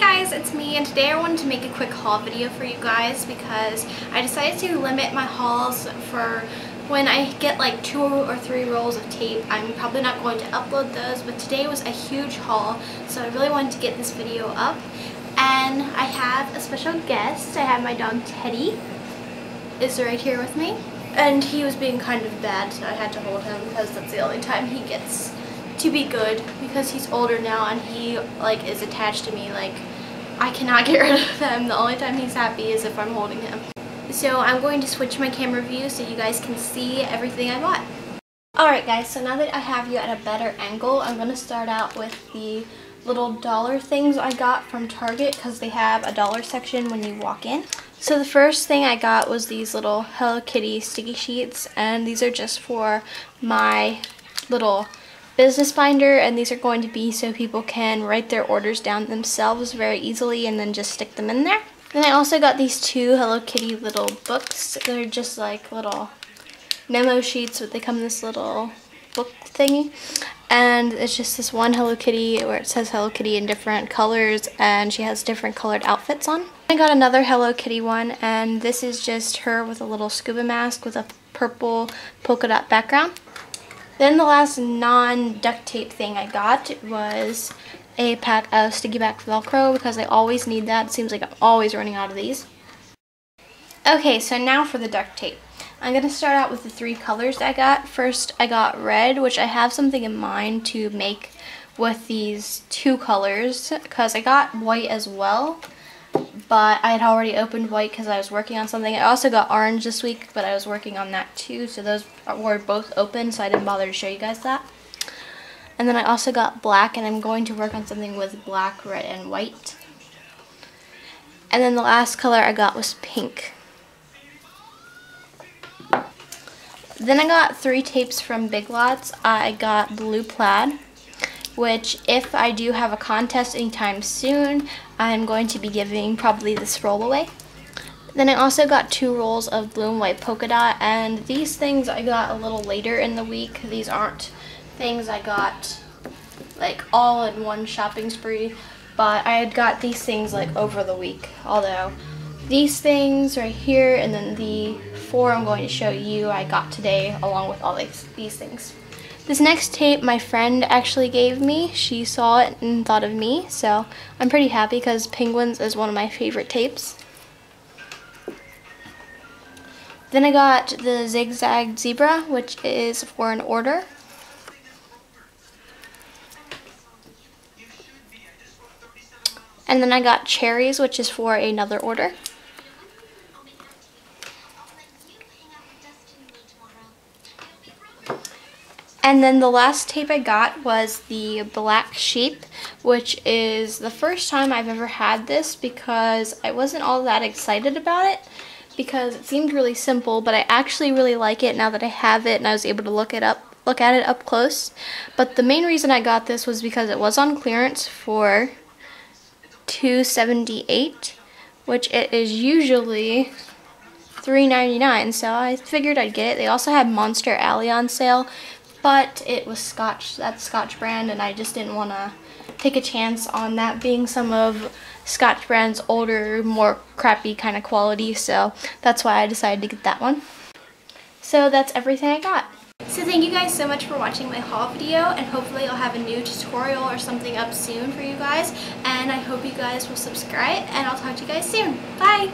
Hey guys, it's me, and today I wanted to make a quick haul video for you guys because I decided to limit my hauls for when I get like 2 or 3 rolls of tape. I'm probably not going to upload those, but today was a huge haul, so I really wanted to get this video up. And I have a special guest. I have my dog Teddy is right here with me, and he was being kind of bad, so I had to hold him because that's the only time he gets to be good, because he's older now and he like is attached to me. Like, I cannot get rid of him. The only time he's happy is if I'm holding him. So I'm going to switch my camera view so you guys can see everything I bought. Alright guys, so now that I have you at a better angle, I'm going to start out with the little dollar things I got from Target, because they have a dollar section when you walk in. So the first thing I got was these little Hello Kitty sticky sheets, and these are just for my little business binder, and these are going to be so people can write their orders down themselves very easily and then just stick them in there. Then I also got these 2 Hello Kitty little books. They're just like little memo sheets, but they come in this little book thingy, and it's just this one Hello Kitty where it says Hello Kitty in different colors, and she has different colored outfits on. I got another Hello Kitty one, and this is just her with a little scuba mask with a purple polka dot background. Then the last non-duct tape thing I got was a pack of Sticky Back Velcro, because I always need that. It seems like I'm always running out of these. Okay, so now for the duct tape. I'm going to start out with the 3 colors I got. First, I got red, which I have something in mind to make with these 2 colors, because I got white as well, but I had already opened white because I was working on something. I also got orange this week, but I was working on that too, so those were both open, so I didn't bother to show you guys that. And then I also got black, and I'm going to work on something with black, red, and white. And then the last color I got was pink. Then I got 3 tapes from Big Lots. I got blue plaid, which if I do have a contest anytime soon, I'm going to be giving probably this roll away. Then I also got 2 rolls of blue and white polka dot, and these things I got a little later in the week. These aren't things I got like all in one shopping spree, but I had got these things like over the week. Although these things right here, and then the 4 I'm going to show you, I got today along with all these things. This next tape my friend actually gave me. She saw it and thought of me, so I'm pretty happy because Penguins is one of my favorite tapes. Then I got the Zigzag Zebra, which is for an order. And then I got Cherries, which is for another order. And then the last tape I got was the Black Sheep, which is the first time I've ever had this, because I wasn't all that excited about it because it seemed really simple, but I actually really like it now that I have it and I was able to look at it up close. But the main reason I got this was because it was on clearance for $2.78, which it is usually $3.99, so I figured I'd get it. They also had Monster Alley on sale, but it was Scotch, that's Scotch brand, and I just didn't want to take a chance on that being some of Scotch brand's older, more crappy kind of quality, so that's why I decided to get that one. So that's everything I got. So thank you guys so much for watching my haul video, and hopefully I'll have a new tutorial or something up soon for you guys, and I hope you guys will subscribe, and I'll talk to you guys soon. Bye!